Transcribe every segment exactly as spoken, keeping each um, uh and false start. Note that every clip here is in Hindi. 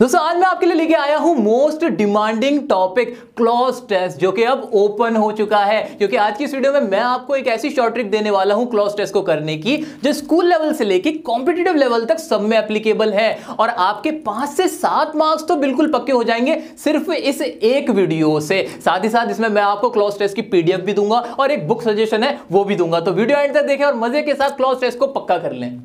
दोस्तों आज मैं आपके लिए लेके आया हूं most demanding topic cloze test, जो कि अब ओपन हो चुका है। क्योंकि आज की इस वीडियो में मैं आपको एक ऐसी शॉर्ट ट्रिक देने वाला हूं क्लॉज टेस्ट को करने की, जो स्कूल लेवल से लेके कॉम्पिटिटिव लेवल तक सब में एप्लीकेबल है। और आपके पांच से सात मार्क्स तो बिल्कुल पक्के हो जाएंगे सिर्फ इस एक वीडियो से। साथ ही साथ इसमें मैं आपको क्लॉज टेस्ट की पीडीएफ भी दूंगा और एक बुक सजेशन है वो भी दूंगा। तो वीडियो एंड तक देखें और मजे के साथ क्लॉज टेस्ट को पक्का कर लें।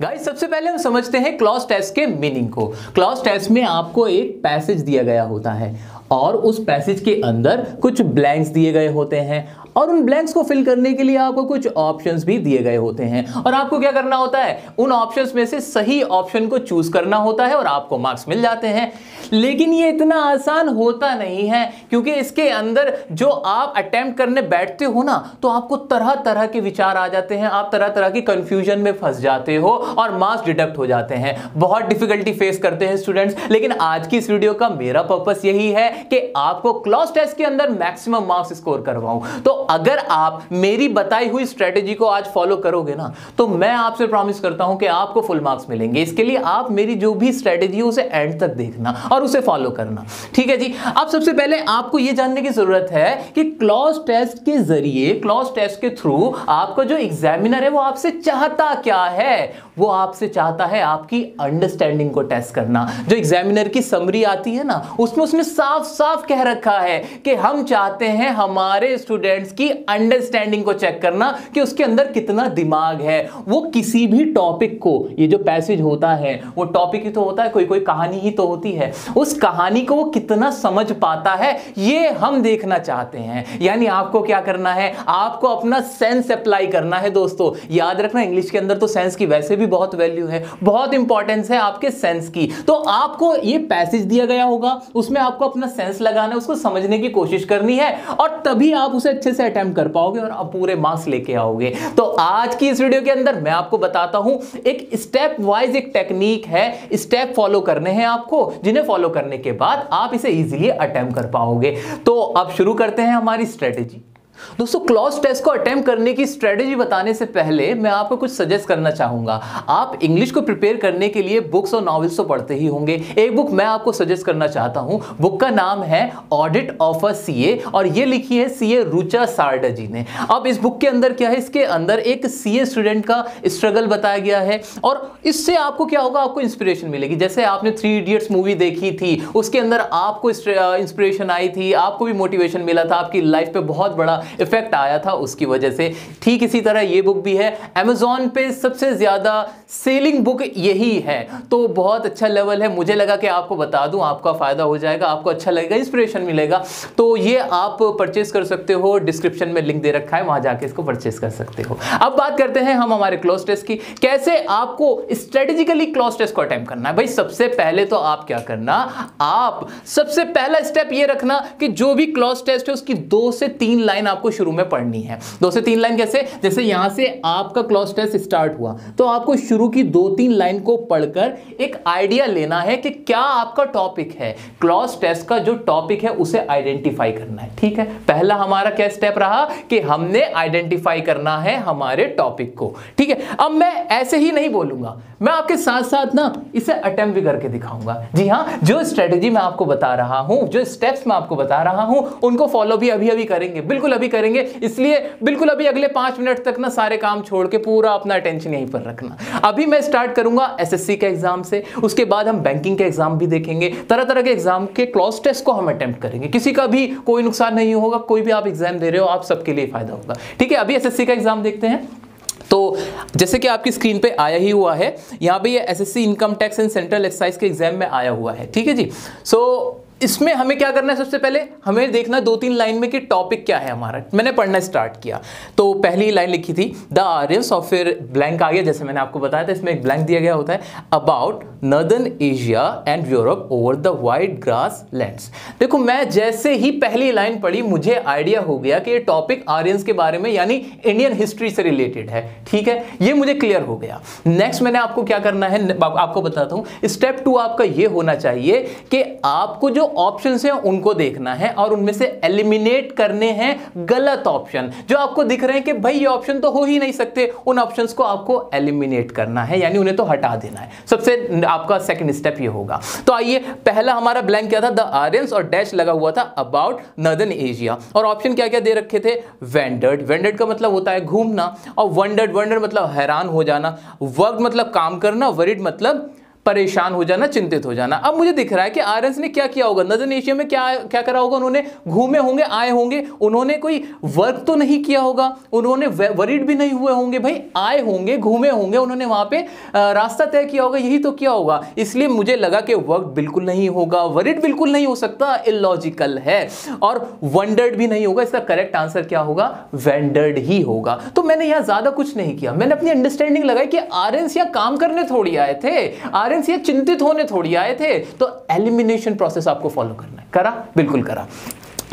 गाइस, सबसे पहले हम समझते हैं क्लॉज टेस्ट के मीनिंग को। क्लॉज टेस्ट में आपको एक पैसेज दिया गया होता है और उस पैसेज के अंदर कुछ ब्लैंक्स दिए गए होते हैं और उन ब्लैंक्स को फिल करने के लिए आपको कुछ ऑप्शंस भी दिए गए होते हैं। और आपको क्या करना होता है, उन ऑप्शंस में से सही ऑप्शन को चूज करना होता है और आपको मार्क्स मिल जाते हैं। लेकिन ये इतना आसान होता नहीं है, क्योंकि इसके अंदर जो आप अटेम्प्ट करने बैठते हो ना, तो आपको तरह तरह के विचार आ जाते हैं, आप तरह तरह की कंफ्यूजन में फंस जाते हो और मार्क्स डिडक्ट हो जाते हैं। बहुत डिफिकल्टी फेस करते हैं स्टूडेंट्स। लेकिन आज की इस वीडियो का मेरा पर्पस यही है कि आपको क्लॉज टेस्ट के अंदर मैक्सिमम मार्क्स स्कोर करवाऊं। तो अगर आप मेरी बताई हुई स्ट्रेटेजी को आज फॉलो करोगे ना, तो मैं आपसे प्रॉमिस करता हूं कि आपको फुल मार्क्स मिलेंगे। इसके लिए आप मेरी जो भी स्ट्रेटेजी हो उसे एंड तक देखना और उसे फॉलो करना, ठीक है जी। अब सबसे पहले आपको यह जानने की जरूरत है कि क्लॉज टेस्ट के जरिए, क्लॉज टेस्ट के थ्रू आपका जो एग्जामिनर है वो आपसे चाहता क्या है। वो आपसे चाहता है आपकी अंडरस्टैंडिंग को टेस्ट करना। जो एग्जामिनर की समरी आती है ना, उसमें उसने साफ साफ कह रखा है कि हम चाहते हैं हमारे स्टूडेंट्स की अंडरस्टैंडिंग को चेक करना कि उसके अंदर कितना दिमाग है। वो किसी भी टॉपिक को, ये जो पैसेज होता है वो टॉपिक ही तो होता है, कोई कोई कहानी ही तो होती है, उस कहानी को वो कितना समझ पाता है ये हम देखना चाहते हैं। यानी आपको क्या करना है, आपको अपना सेंस अप्लाई करना है। दोस्तों याद रखना, इंग्लिश के अंदर तो सेंस की वैसे भी बहुत वैल्यू है, बहुत इंपॉर्टेंस है आपके सेंस की। तो आपको ये पैसेज दिया गया होगा, उसमें आपको अपना सेंस लगाना है, उसको समझने की कोशिश करनी है और तभी आप उसे अच्छे से अटेम्प्ट कर पाओगे और आप पूरे मार्क्स लेके आओगे। तो आज की इस वीडियो के अंदर मैं आपको बताता हूं एक स्टेप वाइज एक टेक्निक है, स्टेप फॉलो करने हैं आपको, जिन्हें फॉलो करने के बाद आप इसे इजीली अटेम्प्ट कर पाओगे। तो अब शुरू करते हैं हमारी स्ट्रेटेजी। दोस्तों क्लॉज टेस्ट को अटेम्प्ट करने की स्ट्रेटेजी बताने से पहले मैं आपको कुछ सजेस्ट करना चाहूंगा। आप इंग्लिश को प्रिपेयर करने के लिए बुक्स और नॉवेल्स तो पढ़ते ही होंगे। एक बुक मैं आपको सजेस्ट करना चाहता हूं, बुक का नाम है ऑडिट ऑफ अ सीए और ये लिखी है सीए रुचा सारडा जी ने। अब इस बुक के अंदर क्या है, इसके अंदर एक सीए स्टूडेंट का स्ट्रगल बताया गया है और इससे आपको क्या होगा, आपको इंस्पिरेशन मिलेगी। जैसे आपने थ्री इडियट्स मूवी देखी थी, उसके अंदर आपको इंस्पिरेशन आई थी, आपको भी मोटिवेशन मिला था, आपकी लाइफ पे बहुत बड़ा इफेक्ट आया था उसकी वजह से। ठीक इसी तरह ये बुक भी है, अमेज़ॉन पे सबसे ज्यादा सेलिंग बुक यही है, तो बहुत अच्छा लेवल है। मुझे लगा कि आपको बता दूं, आपका फायदा हो जाएगा, आपको अच्छा लगेगा, इंस्पिरेशन मिलेगा। तो ये आप परचेस कर सकते हो, डिस्क्रिप्शन में लिंक दे रखा है, वहां जाके इसको परचेस कर सकते हो। अब बात करते हैं हम हमारे क्लॉज टेस्ट की, कैसे आपको स्ट्रेटेजिकली क्लॉज टेस्ट को अटेम्प्ट करना है। भाई सबसे पहले तो आप क्या करना, आप सबसे पहला स्टेप ये रखना कि जो भी क्लॉज टेस्ट है उसकी दो से तीन लाइन आपको शुरू में पढ़नी है। दो से तीन लाइन कैसे, जैसे यहां से आपका क्लॉज टेस्ट स्टार्ट हुआ तो आपको शुरू की दो तीन लाइन को पढ़कर एक आइडिया लेना है कि क्या आपका टॉपिक है। क्लॉज टेस्ट का जो टॉपिक है उसे आइडेंटिफाई करना है, ठीक है। पहला हमारा क्या स्टेप रहा कि हमने आइडेंटिफाई करना है हमारे टॉपिक को, ठीक है। अब मैं ऐसे ही नहीं बोलूंगा, मैं आपके साथ साथ ना इसे अटेम्प्ट भी करके दिखाऊंगा। जी हाँ, जो स्ट्रेटेजी मैं आपको बता रहा हूं, जो स्टेप्स मैं आपको बता रहा हूं, उनको फॉलो भी अभी अभी करेंगे, बिल्कुल अभी करेंगे। इसलिए बिल्कुल अभी अगले पांच मिनट तक ना सारे काम छोड़ के पूरा अपना अटेंशन यहीं पर रखना। अभी मैं स्टार्ट करूंगा एसएससी के एग्जाम से, उसके बाद हम बैंकिंग के एग्जाम भी देखेंगे, तरह तरह के एग्जाम के क्लॉज टेस्ट को हम अटेम्प्ट करेंगे। किसी का भी कोई नुकसान नहीं होगा, कोई भी आप एग्जाम दे रहे हो आप सबके लिए फायदा होगा, ठीक है। अभी एसएससी का एग्जाम देखते हैं। तो जैसे कि आपकी स्क्रीन पे आया ही हुआ है, यहाँ पे ये SSC income tax and central excise के एग्जाम में आया हुआ है, ठीक है जी। सो इसमें हमें क्या करना है, सबसे पहले हमें देखना दो तीन लाइन में कि टॉपिक क्या है हमारा। मैंने पढ़ना स्टार्ट किया तो पहली लाइन लिखी थी द आर्यंस और फिर ब्लैंक आ गया, जैसे मैंने आपको बताया था। इसमें एक ब्लैंक दिया गया होता है about northern Asia and Europe over the wide grass lands. देखो मैं जैसे ही पहली लाइन पढ़ी मुझे आइडिया हो गया कि ये टॉपिक आर्यंस के बारे में यानी इंडियन हिस्ट्री से रिलेटेड है, ठीक है, ये मुझे क्लियर हो गया। नेक्स्ट मैंने आपको क्या करना है आपको बताता हूँ, स्टेप टू आपका ये होना चाहिए कि आपको जो ऑप्शंस हैं उनको देखना है और उनमें से एलिमिनेट करने हैं गलत ऑप्शन जो आपको दिख रहे हैं कि भाई ये ऑप्शन तो हो ही नहीं सकते, उन ऑप्शंस को आपको एलिमिनेट करना है, यानी उन्हें तो हटा देना है। सबसे आपका सेकंड स्टेप ये होगा। तो आइए, पहला हमारा ब्लैंक क्या था? द ऑरेंज और डैश लगा हुआ था अबाउट नॉर्दर्न एशिया, और ऑप्शन क्या क्या दे रखे थे? वेंडर्ड, वेंडर्ड का मतलब होता है घूमना, और वंडर्ड, वंडर्ड मतलब हैरान हो जाना, वर्क मतलब काम करना, वरिड मतलब परेशान हो जाना, चिंतित हो जाना। अब मुझे दिख रहा है कि आर्यंस ने क्या किया होगा, नॉर्दर्न एशिया में क्या क्या करा होगा, उन्होंने घूमे होंगे, आए होंगे, उन्होंने कोई वर्क तो नहीं किया होगा, उन्होंने वरीड भी नहीं हुए होंगे, भाई आए होंगे, घूमे होंगे, उन्होंने वहाँ पे रास्ता तय किया होगा, यही तो किया होगा। इसलिए मुझे लगा कि वर्क बिल्कुल नहीं होगा, वरीड बिल्कुल नहीं हो सकता, इलॉजिकल है, और वंडर्ड भी नहीं होगा। इसका करेक्ट आंसर क्या होगा? वेंडर्ड ही होगा। तो मैंने यहाँ ज़्यादा कुछ नहीं किया, मैंने अपनी अंडरस्टैंडिंग लगाई कि आर्यंस यहाँ काम करने थोड़ी आए थे, चिंतित होने थोड़ी आए थे, तो एलिमिनेशन प्रोसेस आपको फॉलो करना है। करा? बिल्कुल करा।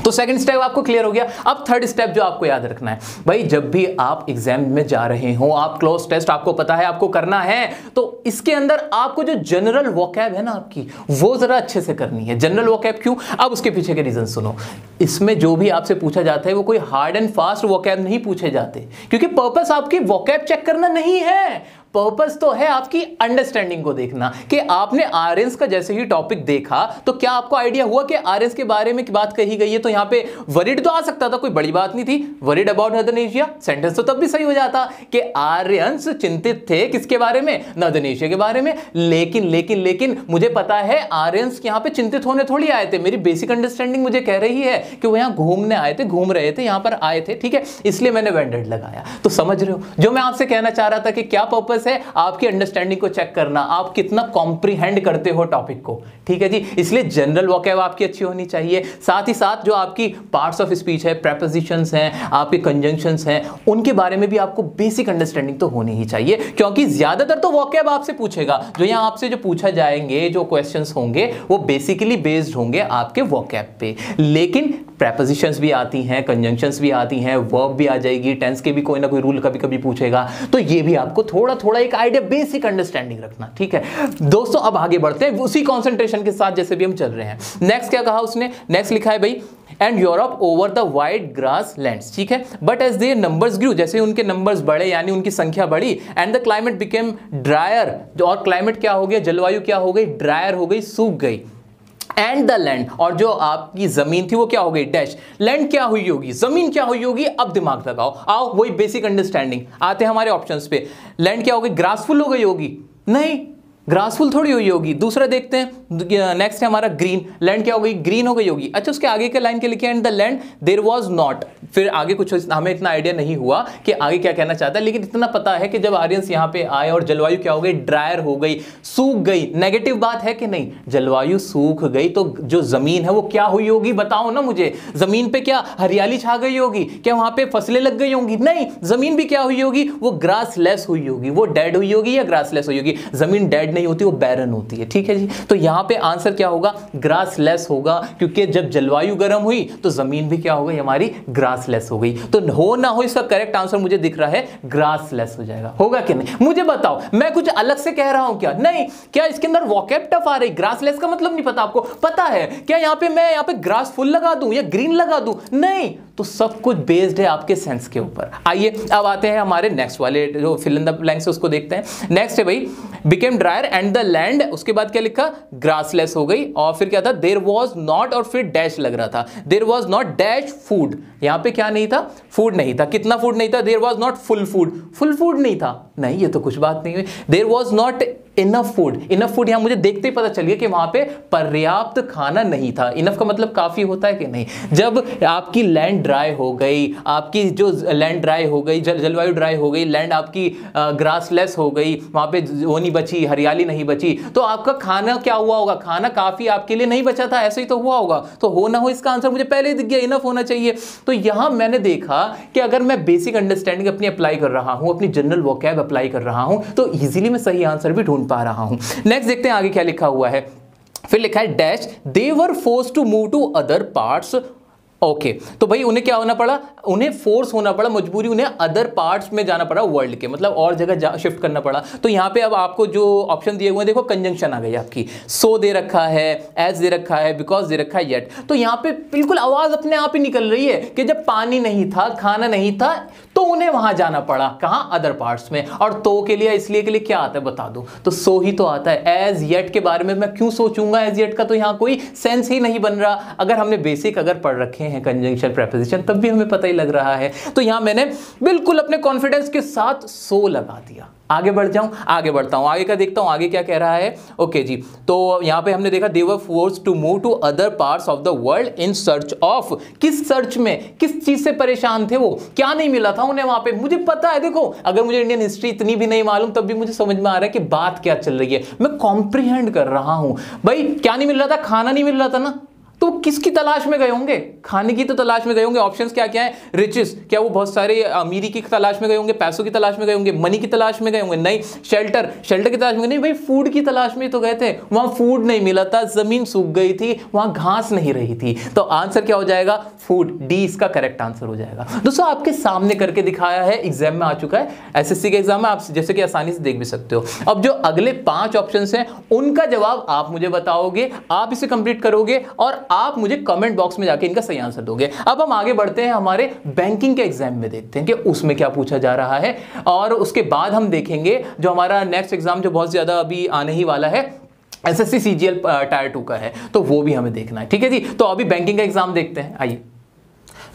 तो सेकंड स्टेप आपको क्लियर हो गया। अब थर्ड स्टेप जो आपको याद रखना है, भाई जब भी आप एग्जाम में जा रहे हो, आप क्लोज टेस्ट आपको पता है आपको करना है, तो इसके अंदर आपको जो जनरल वोकैब है ना आपकी, वो जरा अच्छे से करनी है। जनरल वोकैब क्यों? अब उसके पीछे के रीजन सुनो। इसमें जो भी आपसे पूछा जाता है वो कोई हार्ड एंड फास्ट वोकैब नहीं पूछे जाते, क्योंकि पर्पस आपकी वोकैब चेक करना नहीं है, पर्पस तो है आपकी अंडरस्टैंडिंग को देखना कि आपने आर्यंस का जैसे ही टॉपिक देखा तो क्या आपको आइडिया हुआ कि आर्यंस के बारे में बात कही गई है, तो यहाँ पे वरीड तो आ सकता था, कोई बड़ी बात नहीं थी, worried about northern Asia, sentence तो तब भी सही हो जाता कि आर्यंस चिंतित थे किसके बारे में, नॉर्दर्न एशिया के बारे में, लेकिन लेकिन लेकिन मुझे पता है आर्यंस यहाँ पे चिंतित होने थोड़ी आए थे, मेरी बेसिक अंडरस्टैंडिंग मुझे कह रही है कि वो यहाँ घूमने आए थे, घूम रहे थे, यहाँ पर आए थे, ठीक है, इसलिए मैंने वेंडर्ड लगाया। तो समझ रहे हो जो मैं आपसे कहना चाह रहा था कि क्या पर्पस है आपकी अंडरस्टैंडिंग को चेक करना, आप कितना कॉम्प्रीहेंड करते हो टॉपिक को, ठीक है जी। इसलिए जनरल वोकैब आपकी अच्छी होनी चाहिए, साथ ही साथ जो आपकी पार्ट्स ऑफ स्पीच है, प्रीपोजिशंस हैं, आपके कंजंक्शंस हैं, उनके बारे में भी आपको बेसिक अंडरस्टैंडिंग तो होनी ही चाहिए, क्योंकि ज्यादातर तो वोकैब आपसे पूछेगा, जो यहाँ आपसे जो पूछा जाएंगे, जो क्वेश्चंस होंगे वो बेसिकली बेस्ड होंगे आपके वोकैब पे, लेकिन प्रीपोजिशंस भी आती हैं, कंजंक्शंस भी आती हैं, वर्ब भी आ जाएगी, टेंस के भी कोई ना कोई रूल कभी कभी पूछेगा, तो ये भी आपको थोड़ा थोड़ा एक आइडिया, बेसिक अंडरस्टैंडिंग रखना, ठीक है दोस्तों। अब आगे बढ़ते हैं उसी कंसंट्रेशन के साथ जैसे भी हम चल रहे हैं। नेक्स्ट क्या कहा उसने? नेक्स्ट लिखा है भाई and Europe over the wide grass lands, ठीक है, but as their numbers grew, जैसे उनके नंबर्स बढ़े यानी उनकी संख्या बढ़ी, and the climate became drier, और क्लाइमेट क्या हो गया, जलवायु क्या हो गई, ड्रायर हो गई, सूख गई, एंड द लैंड, और जो आपकी जमीन थी वो क्या हो गई, डैश, लैंड क्या हुई होगी, जमीन क्या हुई होगी। अब दिमाग लगाओ, आओ वही बेसिक अंडरस्टैंडिंग, आते हैं हमारे ऑप्शंस पे। लैंड क्या हो गई, ग्रासफुल हो गई होगी, नहीं ग्रासफुल थोड़ी हुई होगी। दूसरा देखते हैं, नेक्स्ट है हमारा ग्रीन, लैंड क्या हो गई, ग्रीन हो गई होगी। अच्छा, उसके आगे के लाइन के लिखे and the land there was not, फिर आगे कुछ हमें इतना आइडिया नहीं हुआ कि आगे क्या कहना चाहता है, लेकिन इतना पता है कि जब आर्यंस यहाँ पे आए और जलवायु क्या हो गई, ड्रायर हो गई, सूख गई, नेगेटिव बात है कि नहीं, जलवायु सूख गई, तो जो जमीन है वो क्या हुई होगी बताओ ना मुझे, जमीन पे क्या हरियाली छा गई होगी, क्या वहाँ पे फसलें लग गई होंगी, नहीं, जमीन भी क्या हुई होगी, वो ग्रासलेस हुई होगी, वो डेड हुई होगी या ग्रासलेस हुई होगी, जमीन डेड नहीं होती, वो बैरन होती है, ठीक है जी। तो यहाँ पे आंसर क्या होगा, ग्रासलेस होगा, क्योंकि जब जलवायु गर्म हुई तो जमीन भी क्या हो गई हमारी, ग्रास लेस हो गई। तो हो ना हो इसका करेक्ट आंसर मुझे दिख रहा है ग्रासलेस हो जाएगा, होगा कि नहीं मुझे बताओ, मैं कुछ अलग से कह रहा हूं क्या, नहीं, क्या इसके अंदर वोकैब टफ आ रही, ग्रासलेस का मतलब नहीं पता आपको, पता है क्या, यहां पे मैं यहां पे ग्रासफुल लगा दूं या ग्रीन लगा दूं, नहीं, तो सब कुछ बेस्ड है आपके सेंस के ऊपर। आइए अब आते हैं हमारे नेक्स्ट वाले जो फिल इन द ब्लैंक्स उसको देखते हैं। नेक्स्ट है भाई became drier and the land, उसके बाद क्या लिखा, ग्रासलेस हो गई, और फिर क्या था, देयर वाज नॉट, और फिर डैश लग रहा था, there was not dash food, यहाँ पे क्या नहीं था, फूड नहीं था, कितना फूड नहीं था, there was not full food, full food नहीं था, नहीं ये तो कुछ बात नहीं हुई, there was not enough food, enough food यहाँ मुझे देखते ही पता चल गया कि वहाँ पे पर्याप्त खाना नहीं था, इनफ का मतलब काफ़ी होता है कि नहीं। जब आपकी लैंड ड्राई हो गई, आपकी जो लैंड ड्राई हो गई, जल जलवायु ड्राई हो गई, लैंड आपकी ग्रासलेस हो गई, वहाँ पे वो नहीं बची, हरियाली नहीं बची, तो आपका खाना क्या हुआ होगा, खाना काफ़ी आपके लिए नहीं बचा था, ऐसे ही तो हुआ होगा। तो हो ना हो इसका आंसर मुझे पहले ही दिख गया, इनफ होना चाहिए। तो यहाँ मैंने देखा कि अगर मैं बेसिक अंडरस्टैंडिंग अपनी अप्लाई कर रहा हूँ, अपनी जनरल वोकैब अप्लाई कर रहा हूँ, तो ईजिली मैं सही आंसर भी ढूंढ पा रहा हूं। नेक्स्ट देखते हैं आगे क्या लिखा हुआ है। फिर लिखा है dash they were forced to move to other parts okay okay. तो भाई उन्हें क्या होना पड़ा, उन्हें फोर्स होना पड़ा, मजबूरी, उन्हें अदर पार्ट्स में जाना पड़ा वर्ल्ड के, मतलब और जगह शिफ्ट करना पड़ा। तो यहाँ पे अब आपको जो ऑप्शन दिए हुए हैं, देखो कंजंक्शन आ गई आपकी, सो दे रखा है, एज दे रखा है, बिकॉज दे रखा है येट। तो यहाँ पे बिल्कुल आवाज़ अपने आप ही निकल रही है कि जब पानी नहीं था, खाना नहीं था, तो उन्हें वहाँ जाना पड़ा, कहाँ, अदर पार्ट्स में। और तो के लिए, इसलिए के लिए क्या आता है बता दो, तो सो ही तो आता है। एज येट के बारे में मैं क्यों सोचूंगा, एज येट का तो यहाँ कोई सेंस ही नहीं बन रहा। अगर हमने बेसिक अगर पढ़ रखे हैं कंजंक्शन प्रेपोजिशन, तब भी हमें पता ही लग रहा है। तो यहाँ मैंने बिल्कुल अपने कॉन्फिडेंस के साथ सो लगा दिया। आगे बढ़ जाऊं, आगे बढ़ता हूं, आगे का देखता हूं आगे क्या कह रहा है। ओके जी, तो यहाँ पे हमने देखा they were forced to move to other parts of the world in search of, किस सर्च में, किस चीज से परेशान थे वो, क्या नहीं मिला था उन्हें वहां पे। मुझे पता है, देखो अगर मुझे इंडियन हिस्ट्री इतनी भी नहीं मालूम तब भी मुझे समझ में आ रहा है कि बात क्या चल रही है, मैं कॉम्प्रिहेंड कर रहा हूं। भाई क्या नहीं मिल रहा था, खाना नहीं मिल रहा था ना, तो किसकी तलाश में गए होंगे, खाने की तो तलाश में गए होंगे। ऑप्शंस क्या क्या है, रिचेस, क्या वो बहुत सारे अमीरी की तलाश में गए होंगे, पैसों की तलाश में गए होंगे, मनी की तलाश में गए होंगे, नहीं। शेल्टर, शेल्टर की तलाश में नहीं, भाई फूड की तलाश में तो गए थे, वहां फूड नहीं मिला था, जमीन सूख गई थी, वहां घास नहीं रही थी। तो आंसर क्या हो जाएगा, फूड, डी इसका करेक्ट आंसर हो जाएगा। दोस्तों आपके सामने करके दिखाया है, एग्जाम में आ चुका है, एस एस सी के एग्जाम में, आप जैसे कि आसानी से देख भी सकते हो। अब जो अगले पांच ऑप्शन है उनका जवाब आप मुझे बताओगे, आप इसे कंप्लीट करोगे और आप मुझे कमेंट बॉक्स में जाके इनका सही आंसर दोगे। अब हम आगे बढ़ते हैं, हमारे बैंकिंग के एग्जाम में देखते हैं कि उसमें क्या पूछा जा रहा है, और उसके बाद हम देखेंगे जो हमारा नेक्स्ट एग्जाम जो बहुत ज्यादा अभी आने ही वाला है, एसएससी सीजीएल टायर टू का है, तो वो भी हमें देखना है। ठीक है जी, तो अभी बैंकिंग का एग्जाम देखते हैं। आइए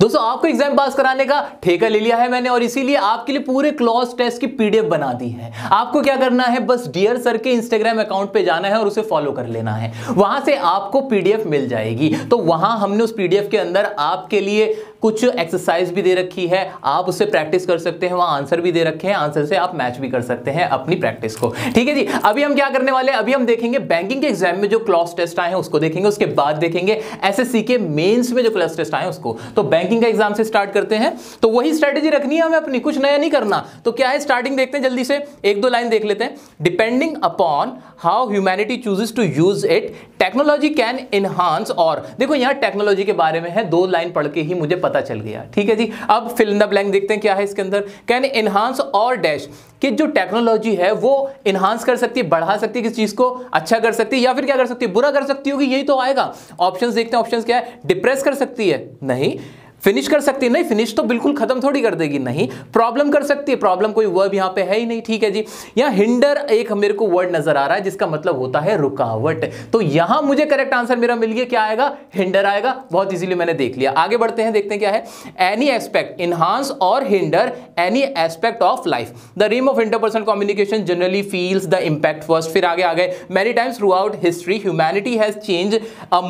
दोस्तों, आपको एग्जाम पास कराने का ठेका ले लिया है मैंने, और इसीलिए आपके लिए पूरे क्लॉज टेस्ट की पीडीएफ बना दी है। आपको क्या करना है, बस डियर सर के इंस्टाग्राम अकाउंट पे जाना है और उसे फॉलो कर लेना है, वहां से आपको पीडीएफ मिल जाएगी। तो वहां हमने उस पीडीएफ के अंदर आपके लिए कुछ एक्सरसाइज भी दे रखी है, आप उससे प्रैक्टिस कर सकते हैं, वहां आंसर भी दे रखे हैं, आंसर से आप मैच भी कर सकते हैं अपनी प्रैक्टिस को। ठीक है जी, अभी हम क्या करने वाले हैं, अभी हम देखेंगे बैंकिंग के एग्जाम में जो क्लॉज टेस्ट आए हैं उसको देखेंगे, उसके बाद देखेंगे एसएससी के मेंस में जो क्लॉज टेस्ट आए हैं उसको। तो बैंकिंग का एग्जाम से स्टार्ट करते हैं, तो वही स्ट्रेटेजी रखनी है हमें अपनी, कुछ नया नहीं करना। तो क्या है, स्टार्टिंग देखते हैं जल्दी से, एक दो लाइन देख लेते हैं। Depending upon how humanity chooses to use it technology can enhance, और देखो यहाँ टेक्नोलॉजी के बारे में है, दो लाइन पढ़ के ही मुझे पता चल गया। ठीक है जी, अब फिल इन द ब्लैंक देखते हैं क्या है इसके अंदर, कैन एनहांस और डैश, कि जो टेक्नोलॉजी है वो इनहांस कर सकती है, बढ़ा सकती है किस चीज को, अच्छा कर सकती है या फिर क्या कर सकती है, बुरा कर सकती होगी, यही तो आएगा। ऑप्शंस देखते हैं, ऑप्शंस क्या है, डिप्रेस कर सकती है, नहीं। फिनिश कर सकती है, नहीं, फिनिश तो बिल्कुल खत्म थोड़ी कर देगी, नहीं। प्रॉब्लम कर सकती है, प्रॉब्लम कोई वर्ब यहाँ पे है ही नहीं। ठीक है जी, यहाँ हिंडर एक मेरे को वर्ड नजर आ रहा है जिसका मतलब होता है रुकावट, तो यहाँ मुझे करेक्ट आंसर मेरा मिल गया, क्या आएगा, हिंडर आएगा, बहुत इजीली मैंने देख लिया। आगे बढ़ते हैं, देखते हैं क्या है, एनी एस्पेक्ट, इनहांस और hinder any aspect of life the realm of interpersonal communication generally feels the impact first, फिर आगे आ गए, many times throughout history humanity has change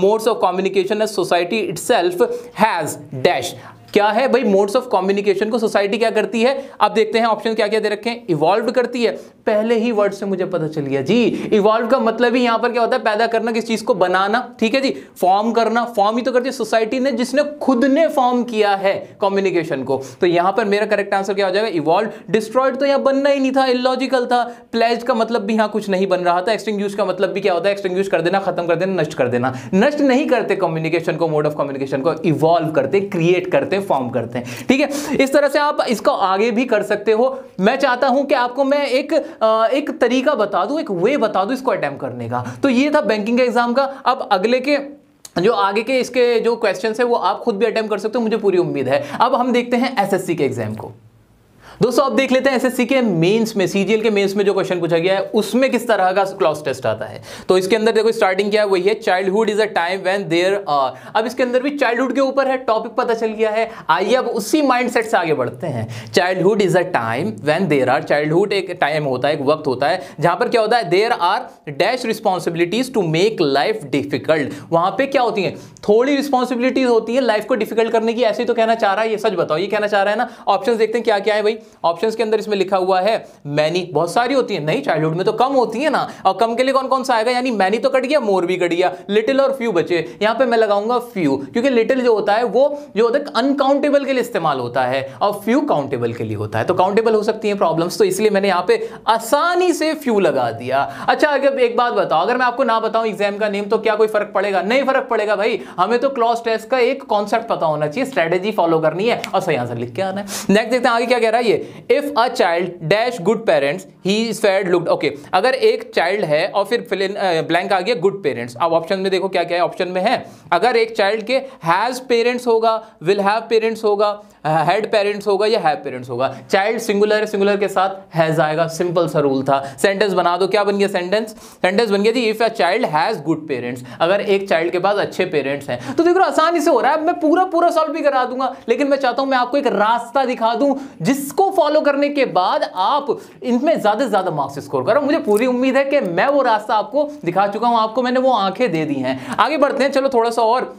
modes of communication as society itself has dash, क्या है भाई, मोड्स ऑफ कम्युनिकेशन को सोसाइटी क्या करती है। अब देखते हैं ऑप्शन क्या क्या दे रखे हैं, इवॉल्व करती है, पहले ही वर्ड से मुझे पता चल गया जी, इवॉल्व का मतलब ही यहां पर क्या होता है, पैदा करना, किस चीज को बनाना। ठीक है जी, फॉर्म करना, फॉर्म ही तो करती है सोसाइटी ने, जिसने खुद ने फॉर्म किया है कम्युनिकेशन को। तो यहां पर मेरा करेक्ट आंसर क्या हो जाएगा, इवॉल्व। डिस्ट्रॉयड तो यहां बनना ही नहीं था, इलॉजिकल था। प्लेज का मतलब भी यहां कुछ नहीं बन रहा था। एक्सटिंग्विश का मतलब भी क्या होता है, एक्सटिंग्विश कर देना, खत्म कर देना, नष्ट कर देना। नष्ट नहीं करते कम्युनिकेशन को, मोड ऑफ कम्युनिकेशन को, इवॉल्व करते, क्रिएट करते, फॉर्म करते हैं। ठीक है, इस तरह से आप इसको आगे भी कर सकते हो। मैं चाहता हूं कि आपको मैं एक एक तरीका बता दूं, एक वे बता दूं इसको अटेम्प्ट करने का। तो ये था बैंकिंग के एग्जाम का। अब अगले के जो आगे के इसके जो क्वेश्चंस है वो आप खुद भी अटेम्प्ट कर सकते हो, मुझे पूरी उम्मीद है। अब हम देखते हैं एसएससी के एग्जाम को। दोस्तों आप देख लेते हैं एसएससी के मेंस में, सीजीएल के मेंस में जो क्वेश्चन पूछा गया है उसमें किस तरह का क्लॉज टेस्ट आता है। तो इसके अंदर देखो स्टार्टिंग क्या है, वही है, childhood is a time when there are. अब इसके अंदर भी चाइल्डहुड के ऊपर है, टॉपिक पता चल गया है। आइए अब उसी माइंडसेट से आगे बढ़ते हैं। Childhood is a time when there are, childhood एक टाइम होता है, एक वक्त होता है जहां पर क्या होता है, there are dash responsibilities to make life difficult. वहां पर क्या होती है, थोड़ी रिस्पॉन्सिबिलिटीज होती है लाइफ को डिफिकल्ट करने की, ऐसे ही तो कहना चाह रहा है, ये सच बताओ ये कहना चाह रहा है ना। ऑप्शन देखते हैं क्या क्या है भाई, ऑप्शंस के अंदर इसमें लिखा हुआ है मैनी, बहुत सारी होती है, नहीं चाइल्डहुड में तो कम होती है ना, और कम के लिए कौन कौन सा आएगा, यानी मैनी तो कट गया, मोर भी कट गया, लिटिल और फ्यू बचे, यहाँ पे मैं लगाऊंगा फ्यू, क्योंकि लिटिल जो होता है वो जो होता है अनकाउंटेबल के लिए इस्तेमाल होता है और फ्यू काउंटेबल के लिए होता है, तो काउंटेबल हो सकती है प्रॉब्लम्स, तो इसलिए मैंने यहाँ पे आसानी से फ्यू लगा दिया। अच्छा अगर एक बात बताओ, अगर मैं आपको ना बताऊं एग्जाम का नेम तो क्या कोई फर्क पड़ेगा, नहीं फर्क पड़ेगा भाई, हमें तो क्लॉज टेस्ट का एक कॉन्सेप्ट पता होना चाहिए, स्ट्रेटेजी फॉलो करनी है और सही आंसर लिख के आना है। नेक्स्ट देखते हैं आगे क्या कह रहा है ये, if a child dash good parents he is fair looked, okay अगर एक चाइल्ड है और फिर ब्लैंक आ गया गुड पेरेंट्स, अब ऑप्शन में देखो क्या क्या है ऑप्शन में है, अगर एक चाइल्ड के हैज पेरेंट्स होगा, विल हैव पेरेंट्स होगा, हैड पेरेंट्स होगा या हैव पेरेंट्स होगा, चाइल्ड सिंगुलर है, सिंगुलर के साथ हैज आएगा, सिंपल सा रूल था। सेंटेंस बना दो, क्या बन गया सेंटेंस, सेंटेंस बन गया जी if a child has good parents, अगर एक चाइल्ड के पास अच्छे पेरेंट्स हैं, तो देखो आसानी से हो रहा है, मैं पूरा पूरा सॉल्व भी करा दूंगा, लेकिन मैं चाहता हूं मैं आपको एक रास्ता दिखा दूं जिसको फॉलो करने के बाद आप इनमें ज्यादा से ज्यादा मार्क्स स्कोर करो, मुझे पूरी उम्मीद है कि मैं वो रास्ता आपको दिखा चुका हूं, आपको मैंने वो आंखें दे दी हैं। आगे बढ़ते हैं, चलो थोड़ा सा और,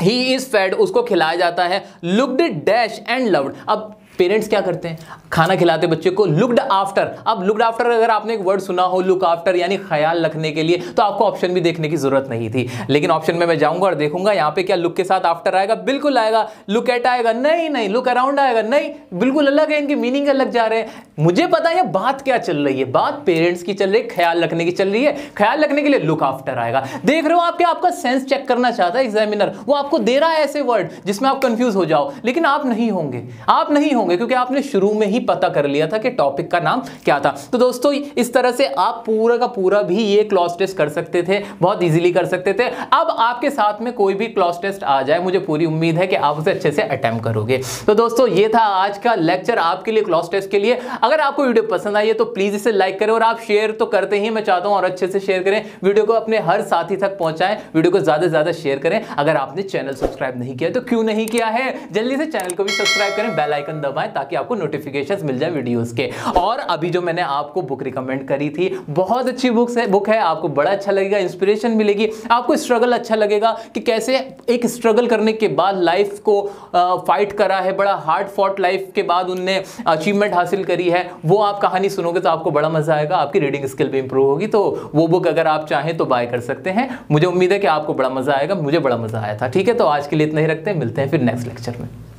ही इज फेड उसको खिलाया जाता है, लुक्ड डैश एंड लव्ड, अब पेरेंट्स क्या करते हैं खाना खिलाते बच्चे को, लुक्ड आफ्टर, अब लुक्ड आफ्टर अगर आपने एक वर्ड सुना हो लुक आफ्टर यानी ख्याल रखने के लिए, तो आपको ऑप्शन भी देखने की जरूरत नहीं थी, लेकिन ऑप्शन में मैं जाऊंगा और देखूंगा यहाँ पे क्या लुक के साथ आफ्टर आएगा, बिल्कुल आएगा, लुक एट आएगा, नहीं नहीं, लुक अराउंड आएगा, नहीं बिल्कुल अलग है, इनकी मीनिंग अलग जा रहे हैं, मुझे पता है बात क्या चल रही है, बात पेरेंट्स की चल रही है, ख्याल रखने की चल रही है, ख्याल रखने के लिए लुक आफ्टर आएगा, देख रहे हो आप क्या आपका सेंस चेक करना चाहता है एग्जामिनर, वो आपको दे रहा है ऐसे वर्ड जिसमें आप कंफ्यूज हो जाओ, लेकिन आप नहीं होंगे, आप नहीं होंगे क्योंकि आपने शुरू में ही पता कर लिया था कि टॉपिक का नाम क्या था। तो दोस्तों इस तरह से आप पूरा का पूरा भी ये क्लॉज टेस्ट कर सकते थे, बहुत इजीली कर सकते थे। अब आपके साथ में कोई भी क्लॉज टेस्ट आ जाए, मुझे पूरी उम्मीद है कि आप उसे अच्छे से अटेम्प्ट करोगे। तो दोस्तों ये था आज का लेक्चर आपके लिए क्लॉज टेस्ट के लिए। अगर आपको वीडियो पसंद आई है तो प्लीज इसे लाइक करें और आप शेयर तो करते ही, मैं चाहता हूं और अच्छे से शेयर करें, वीडियो को अपने हर साथी तक पहुंचाएं, वीडियो को ज्यादा से ज्यादा शेयर करें। अगर आपने चैनल सब्सक्राइब नहीं किया तो क्यों नहीं किया है, जल्दी से चैनल को भी सब्सक्राइब करें, बेल आइकन दबाएं ताकि आपको नोटिफिकेशंस मिल जाए वीडियोस के। और अभी जो मैंने आपको बुक रिकमेंड करी थी, बहुत अच्छी बुक्स है, बुक है, आपको बड़ा अच्छा लगेगा, इंस्पिरेशन मिलेगी, आपको स्ट्रगल अच्छा लगेगा कि कैसे एक स्ट्रगल करने के बाद लाइफ को फाइट करा है, बड़ा हार्ड फॉट लाइफ के बाद उनने अचीवमेंट हासिल करी है, वो आप कहानी सुनोगे तो आपको बड़ा मजा आएगा, आपकी रीडिंग स्किल भी इंप्रूव होगी। तो वो बुक अगर आप चाहें तो बाय कर सकते हैं, मुझे उम्मीद है कि आपको बड़ा मजा आएगा, मुझे बड़ा मजा आया था। ठीक है, तो आज के लिए इतना ही रखते हैं, मिलते हैं फिर नेक्स्ट लेक्चर में।